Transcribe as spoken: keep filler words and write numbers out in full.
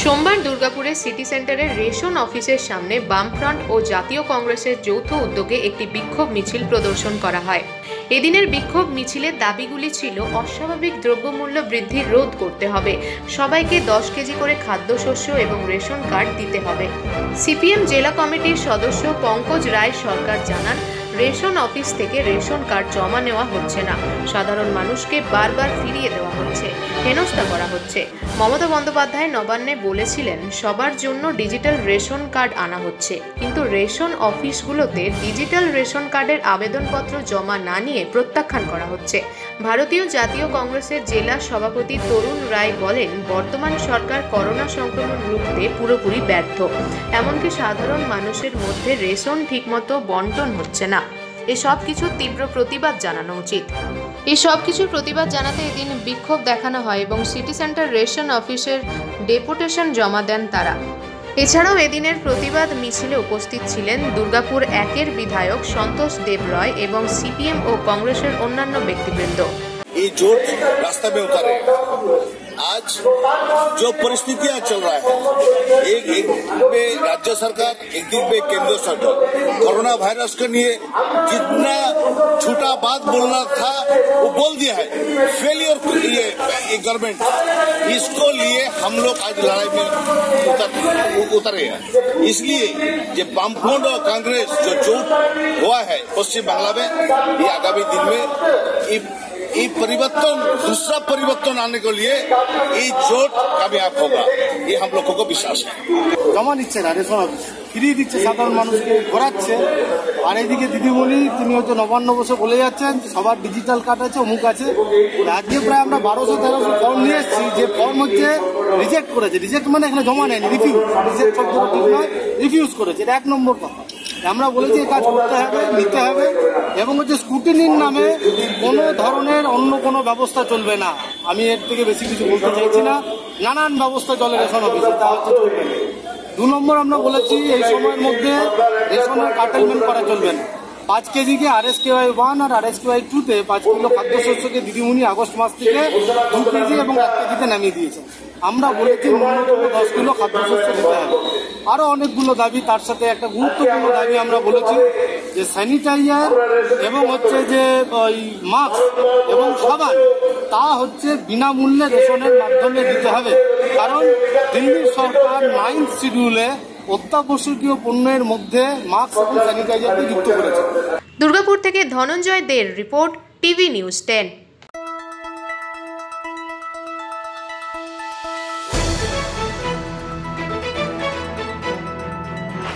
सोमवार दुर्गापुरे सिटी सेंटारे रेशन अफिसर सामने बामफ्रंट और जातीय कांग्रेसের যৌথ उद्योगे एक विक्षोभ मिचिल प्रदर्शन करा है। एदिनेर विक्षोभ मिछिलेर दाबिगुली छिलो अस्वाभाविक द्रव्यमूल्य बृद्धि रोध करते हबे, सबाइके दस केजी करे खाद्यशस्य एवं रेशन कार्ड दिते हबे। सीपीएम जिला कमिटिर सदस्य पंकज राय सरकार जानान रेशन अफिस थेके रेशन कार्ड जमा नेওয়া হচ্ছে না, साधारण मानुषके बार बार फिरिये देওয়া হচ্ছে, हेनस्था करा হচ্ছে। ममता बंदोपाध्याय नवान्ने बोलेछिलेन सबार जोन्नो डिजिटल रेशन कार्ड आना হচ্ছে, किन्तु रेशन अफिसगुलोते डिजिटल रेशन कार्डेर आवेदनपत्र जमा ना निये प्रत्याख्यान करा হচ্ছে। भारतीय जातीय कांग्रेसेर जिला सभापति तरुण राय बोलेन बर्तमान सरकार करोना संक्रमण रोकते पुरोपुरी व्यर्थ, एमनकि साधारण मानुषेर मध्ये रेशन ठीकमतो बंटन হচ্ছে না। ए सब किछु तीव्र प्रतिबाद जानानो उचित। ए सब किछुर प्रतिबाद जानाते एदिन विक्षोभ देखानो हय एबं सिटी सेंटर रेशन अफिसेर डेपुटेशन जमा देन तारा। एछाड़ाओ एदिनेर प्रतिबाद मिছিলে उपस्थित छिलेन दुर्गापुर एकेर विधायक संतोष देव रॉय एबं सीपीएम और कांग्रेसेर अन्यान्य व्यक्तिबृंद। ये जोट रास्ता में उतारे। आज जो परिस्थितियां चल रहा है, एक एक दिन में राज्य सरकार, एक दिन में केंद्र सरकार, कोरोना वायरस के लिए जितना झूठा बात बोलना था वो बोल दिया है। फेलियर ये गवर्नमेंट, इसको लिए हम लोग आज लड़ाई में उतर, उतरे हैं। इसलिए ये बामफ्रंट और कांग्रेस जो झूठ हुआ है पश्चिम बांग्ला में, ये आगामी दिन में ये परिवर्तन, दूसरा परिवर्तन आने के लिए ये जोट कामयाब होगा, ये हम लोगों को विश्वास है। जमा दिच्छे ना, रेशन अफिस फ्री दिच्छे, साधारण मानुषके घोराচ্ছে। আর এদিকে দিদিমণি তিনি হয়তো নবান্ন বসে বলে যাচ্ছেন সবার ডিজিটাল কার্ড আছে, অমুক আছে। আজকে প্রায় আমরা বারোশো তেরোশো ফর্ম নিয়ে এসেছি, যে ফর্ম হচ্ছে রিজেক্ট করেছে। রিজেক্ট মানে এখানে জমা নেয়নি, রিফিউজ। রিজেক্ট শব্দ ঠিক নয়, রিফিউজ করেছে, এটা এক নম্বর কথা। আমরা বলেছি এই কাজ করতে হবে, নিতে হবে, এবং হচ্ছে স্কুটিনির নামে কোনো ধরনের অন্য কোনো ব্যবস্থা চলবে না। আমি এর থেকে বেশি কিছু বলতে চাইছি না। নানান ব্যবস্থা চলে রেশন অফিসে, তা হচ্ছে চলবে না। দু নম্বর আমরা বলেছি এই সময়ের মধ্যে রেশনের কার্টেলমেন্ট করা চলবে না। পাঁচ কেজিকে R S K Y one আর আর এস কে ওয়াই টুতে পাঁচ কিলো খাদ্যশস্যকে দিদিমণি আগস্ট মাস থেকে দু কেজি এবং এক কেজিতে নামিয়ে দিয়েছে। আমরা বলেছি ন্যূনতম দশ কিলো খাদ্যশস্য দিতে হবে। আরো অনেকগুলো দাবি, তার সাথে একটা গুরুত্বপূর্ণ দাবি আমরা বলেছি যে স্যানিটাইজার এবং হচ্ছে যে মাস্ক এবং সাবান, তা হচ্ছে বিনামূল্যে রেশনের মাধ্যমে দিতে হবে। কারণ দিল্লি সরকার নাইন্থ শিডিউলে অত্যাবশ্যকীয় পণ্যের মধ্যে মাস্ক এবং স্যানিটাইজারকে যুক্ত করেছে। দুর্গাপুর থেকে ধনঞ্জয় দের রিপোর্ট, টিভি নিউজ টেন।